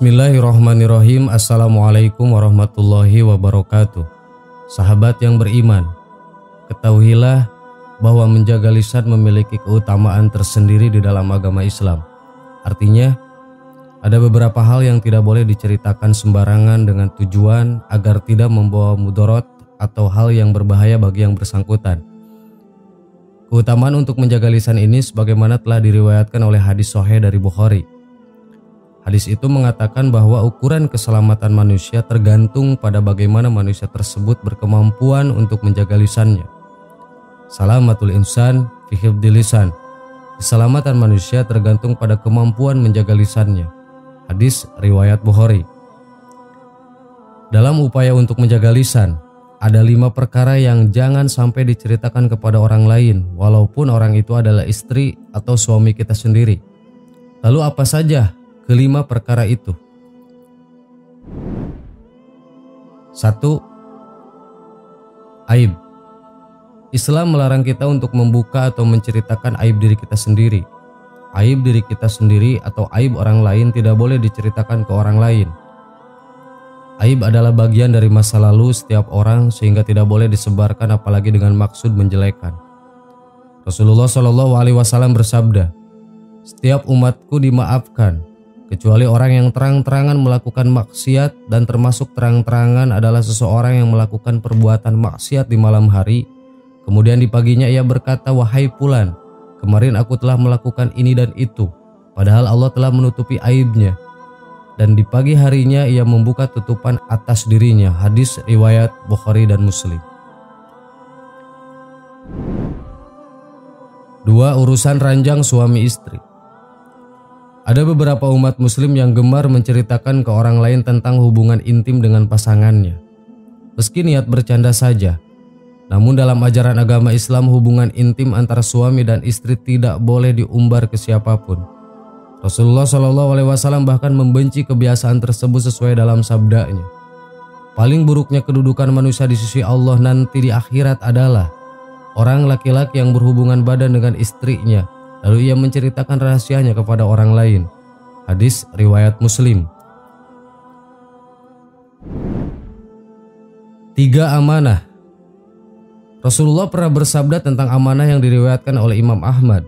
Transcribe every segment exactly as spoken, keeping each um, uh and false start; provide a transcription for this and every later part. Bismillahirrahmanirrahim. Assalamualaikum warahmatullahi wabarakatuh. Sahabat yang beriman, ketahuilah bahwa menjaga lisan memiliki keutamaan tersendiri di dalam agama Islam. Artinya, ada beberapa hal yang tidak boleh diceritakan sembarangan dengan tujuan agar tidak membawa mudarat atau hal yang berbahaya bagi yang bersangkutan. Keutamaan untuk menjaga lisan ini sebagaimana telah diriwayatkan oleh hadis sahih dari Bukhari. Hadis itu mengatakan bahwa ukuran keselamatan manusia tergantung pada bagaimana manusia tersebut berkemampuan untuk menjaga lisannya. Salamatul insan fi hifdzil lisan. Keselamatan manusia tergantung pada kemampuan menjaga lisannya. Hadis riwayat Bukhari. Dalam upaya untuk menjaga lisan, ada lima perkara yang jangan sampai diceritakan kepada orang lain, walaupun orang itu adalah istri atau suami kita sendiri. Lalu apa saja kelima perkara itu? Satu, aib. Islam melarang kita untuk membuka atau menceritakan aib diri kita sendiri. Aib diri kita sendiri atau aib orang lain tidak boleh diceritakan ke orang lain. Aib adalah bagian dari masa lalu setiap orang sehingga tidak boleh disebarkan apalagi dengan maksud menjelekan. Rasulullah shallallahu alaihi wasallam bersabda, "Setiap umatku dimaafkan kecuali orang yang terang-terangan melakukan maksiat, dan termasuk terang-terangan adalah seseorang yang melakukan perbuatan maksiat di malam hari. Kemudian di paginya ia berkata, 'Wahai Fulan, kemarin aku telah melakukan ini dan itu,' padahal Allah telah menutupi aibnya. Dan di pagi harinya ia membuka tutupan atas dirinya." Hadis riwayat Bukhari dan Muslim. Dua, urusan ranjang suami istri. Ada beberapa umat muslim yang gemar menceritakan ke orang lain tentang hubungan intim dengan pasangannya, meski niat bercanda saja. Namun dalam ajaran agama Islam, hubungan intim antara suami dan istri tidak boleh diumbar ke siapapun. Rasulullah shallallahu alaihi wasallam bahkan membenci kebiasaan tersebut sesuai dalam sabdanya, "Paling buruknya kedudukan manusia di sisi Allah nanti di akhirat adalah orang laki-laki yang berhubungan badan dengan istrinya, lalu ia menceritakan rahasianya kepada orang lain." Hadis riwayat Muslim. Tiga, amanah. Rasulullah pernah bersabda tentang amanah yang diriwayatkan oleh Imam Ahmad,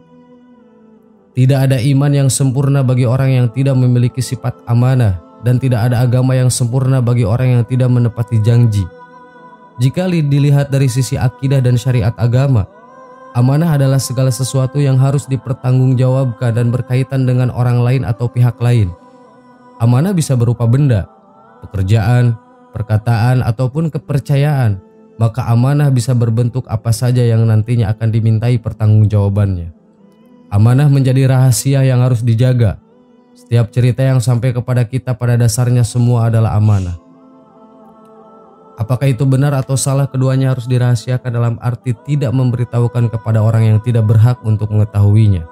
"Tidak ada iman yang sempurna bagi orang yang tidak memiliki sifat amanah, dan tidak ada agama yang sempurna bagi orang yang tidak menepati janji." Jika dilihat dari sisi akidah dan syariat agama, amanah adalah segala sesuatu yang harus dipertanggungjawabkan dan berkaitan dengan orang lain atau pihak lain. Amanah bisa berupa benda, pekerjaan, perkataan, ataupun kepercayaan. Maka amanah bisa berbentuk apa saja yang nantinya akan dimintai pertanggungjawabannya. Amanah menjadi rahasia yang harus dijaga. Setiap cerita yang sampai kepada kita pada dasarnya semua adalah amanah. Apakah itu benar atau salah, keduanya harus dirahasiakan dalam arti tidak memberitahukan kepada orang yang tidak berhak untuk mengetahuinya.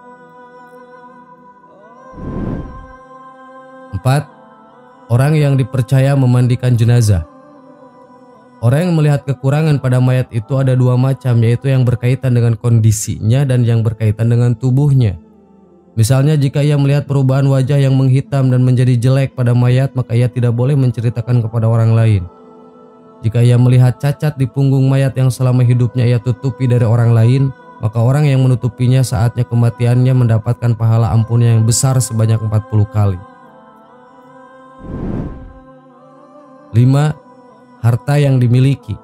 Empat, orang yang dipercaya memandikan jenazah. Orang yang melihat kekurangan pada mayat itu ada dua macam, yaitu yang berkaitan dengan kondisinya dan yang berkaitan dengan tubuhnya. Misalnya, jika ia melihat perubahan wajah yang menghitam dan menjadi jelek pada mayat, maka ia tidak boleh menceritakan kepada orang lain. Jika ia melihat cacat di punggung mayat yang selama hidupnya ia tutupi dari orang lain, maka orang yang menutupinya saatnya kematiannya mendapatkan pahala ampunnya yang besar sebanyak empat puluh kali. Lima, harta yang dimiliki.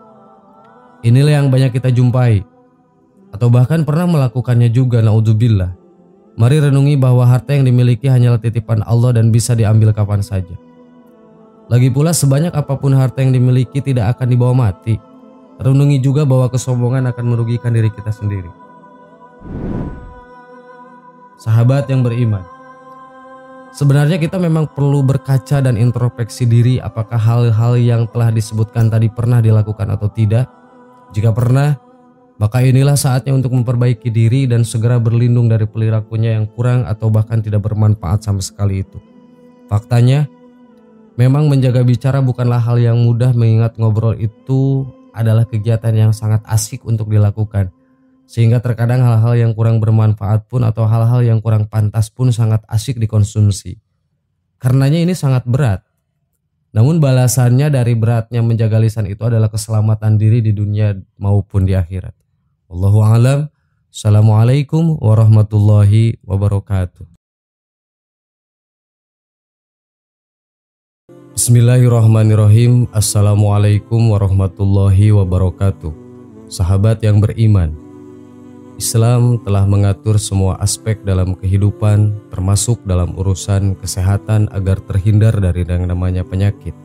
Inilah yang banyak kita jumpai, atau bahkan pernah melakukannya juga, naudzubillah. Mari renungi bahwa harta yang dimiliki hanyalah titipan Allah dan bisa diambil kapan saja. Lagi pula sebanyak apapun harta yang dimiliki tidak akan dibawa mati. Renungi juga bahwa kesombongan akan merugikan diri kita sendiri. Sahabat yang beriman, sebenarnya kita memang perlu berkaca dan introspeksi diri, apakah hal-hal yang telah disebutkan tadi pernah dilakukan atau tidak. Jika pernah, maka inilah saatnya untuk memperbaiki diri dan segera berlindung dari perilakunya yang kurang atau bahkan tidak bermanfaat sama sekali itu. Faktanya, memang menjaga bicara bukanlah hal yang mudah, mengingat ngobrol itu adalah kegiatan yang sangat asik untuk dilakukan. Sehingga terkadang hal-hal yang kurang bermanfaat pun atau hal-hal yang kurang pantas pun sangat asik dikonsumsi. Karenanya ini sangat berat. Namun balasannya dari beratnya menjaga lisan itu adalah keselamatan diri di dunia maupun di akhirat. Wallahu a'lam. Assalamualaikum warahmatullahi wabarakatuh. Bismillahirrahmanirrahim. Assalamualaikum warahmatullahi wabarakatuh. Sahabat yang beriman, Islam telah mengatur semua aspek dalam kehidupan, termasuk dalam urusan kesehatan agar terhindar dari yang namanya penyakit.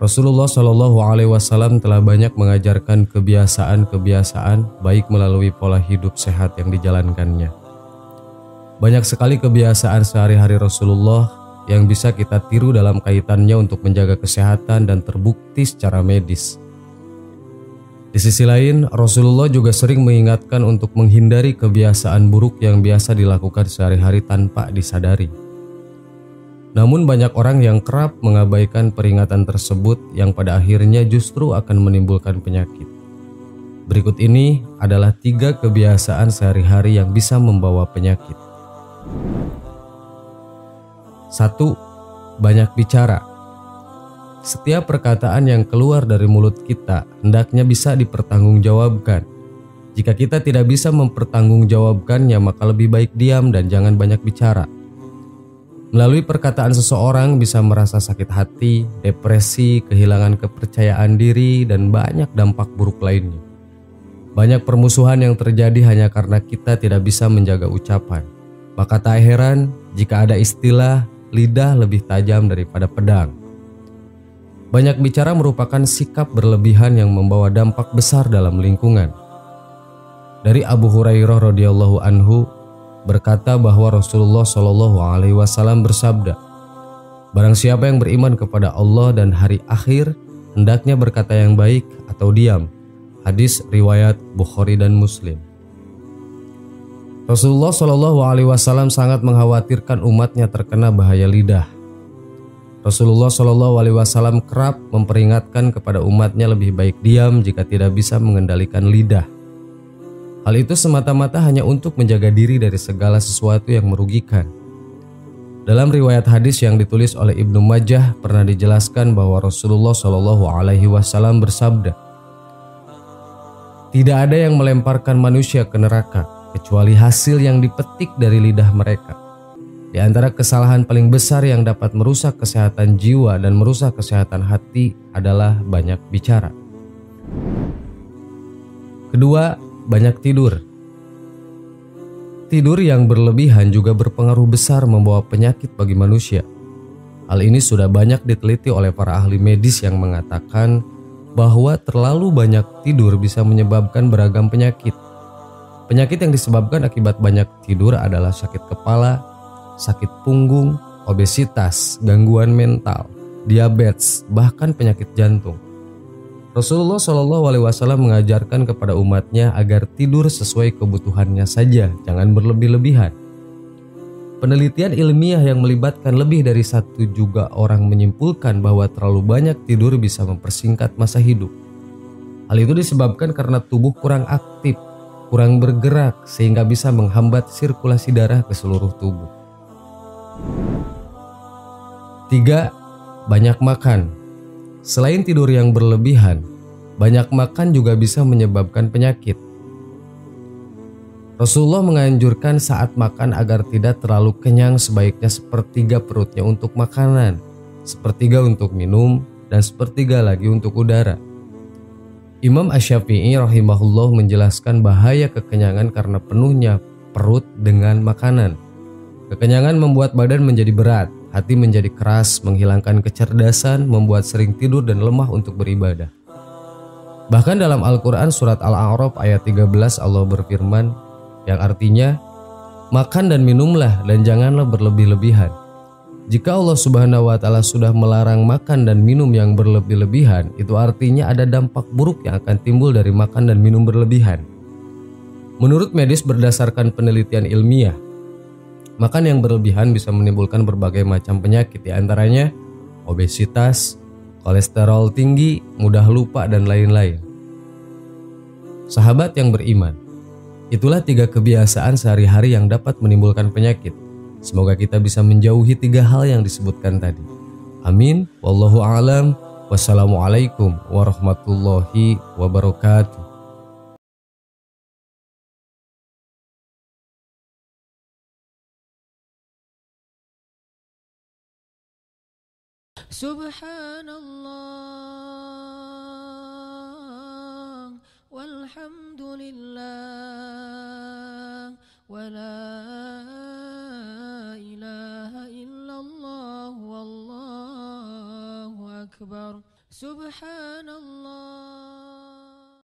Rasulullah Shallallahu Alaihi Wasallam telah banyak mengajarkan kebiasaan-kebiasaan baik melalui pola hidup sehat yang dijalankannya. Banyak sekali kebiasaan sehari-hari Rasulullah yang bisa kita tiru dalam kaitannya untuk menjaga kesehatan dan terbukti secara medis. Di sisi lain, Rasulullah juga sering mengingatkan untuk menghindari kebiasaan buruk yang biasa dilakukan sehari-hari tanpa disadari. Namun banyak orang yang kerap mengabaikan peringatan tersebut yang pada akhirnya justru akan menimbulkan penyakit. Berikut ini adalah tiga kebiasaan sehari-hari yang bisa membawa penyakit. Satu, banyak bicara. Setiap perkataan yang keluar dari mulut kita hendaknya bisa dipertanggungjawabkan. Jika kita tidak bisa mempertanggungjawabkannya, maka lebih baik diam dan jangan banyak bicara. Melalui perkataan seseorang bisa merasa sakit hati, depresi, kehilangan kepercayaan diri, dan banyak dampak buruk lainnya. Banyak permusuhan yang terjadi hanya karena kita tidak bisa menjaga ucapan. Maka tak heran jika ada istilah lidah lebih tajam daripada pedang. Banyak bicara merupakan sikap berlebihan yang membawa dampak besar dalam lingkungan. Dari Abu Hurairah radhiyallahu anhu berkata bahwa Rasulullah shallallahu alaihi wasallam bersabda, barang siapa yang beriman kepada Allah dan hari akhir hendaknya berkata yang baik atau diam. Hadis riwayat Bukhari dan Muslim. Rasulullah Shallallahu Alaihi Wasallam sangat mengkhawatirkan umatnya terkena bahaya lidah. Rasulullah Shallallahu Alaihi Wasallam kerap memperingatkan kepada umatnya lebih baik diam jika tidak bisa mengendalikan lidah. Hal itu semata-mata hanya untuk menjaga diri dari segala sesuatu yang merugikan. Dalam riwayat hadis yang ditulis oleh Ibnu Majah pernah dijelaskan bahwa Rasulullah Shallallahu Alaihi Wasallam bersabda, tidak ada yang melemparkan manusia ke neraka kecuali hasil yang dipetik dari lidah mereka. Di antara kesalahan paling besar yang dapat merusak kesehatan jiwa dan merusak kesehatan hati adalah banyak bicara. Kedua, banyak tidur. Tidur yang berlebihan juga berpengaruh besar membawa penyakit bagi manusia. Hal ini sudah banyak diteliti oleh para ahli medis yang mengatakan bahwa terlalu banyak tidur bisa menyebabkan beragam penyakit. Penyakit yang disebabkan akibat banyak tidur adalah sakit kepala, sakit punggung, obesitas, gangguan mental, diabetes, bahkan penyakit jantung. Rasulullah shallallahu alaihi wasallam mengajarkan kepada umatnya agar tidur sesuai kebutuhannya saja, jangan berlebih-lebihan. Penelitian ilmiah yang melibatkan lebih dari satu juta orang menyimpulkan bahwa terlalu banyak tidur bisa mempersingkat masa hidup. Hal itu disebabkan karena tubuh kurang aktif, kurang bergerak, sehingga bisa menghambat sirkulasi darah ke seluruh tubuh. Tiga, banyak makan. Selain tidur yang berlebihan, banyak makan juga bisa menyebabkan penyakit. Rasulullah menganjurkan saat makan agar tidak terlalu kenyang, sebaiknya sepertiga perutnya untuk makanan, sepertiga untuk minum, dan sepertiga lagi untuk udara. Imam Asy-Syafi'i rahimahullah menjelaskan bahaya kekenyangan karena penuhnya perut dengan makanan. Kekenyangan membuat badan menjadi berat, hati menjadi keras, menghilangkan kecerdasan, membuat sering tidur dan lemah untuk beribadah. Bahkan dalam Al-Quran surat Al-A'raf ayat tiga belas Allah berfirman yang artinya, makan dan minumlah dan janganlah berlebih-lebihan. Jika Allah subhanahu wa ta'ala sudah melarang makan dan minum yang berlebih-lebihan, itu artinya ada dampak buruk yang akan timbul dari makan dan minum berlebihan. Menurut medis berdasarkan penelitian ilmiah, makan yang berlebihan bisa menimbulkan berbagai macam penyakit, diantaranya obesitas, kolesterol tinggi, mudah lupa, dan lain-lain. Sahabat yang beriman, itulah tiga kebiasaan sehari-hari yang dapat menimbulkan penyakit. Semoga kita bisa menjauhi tiga hal yang disebutkan tadi. Amin. Wallahu a'lam. Wassalamualaikum warahmatullahi wabarakatuh. Subhanallah, walhamdulillah, wa la ilaha illallah, wallahu akbar. Subhanallah.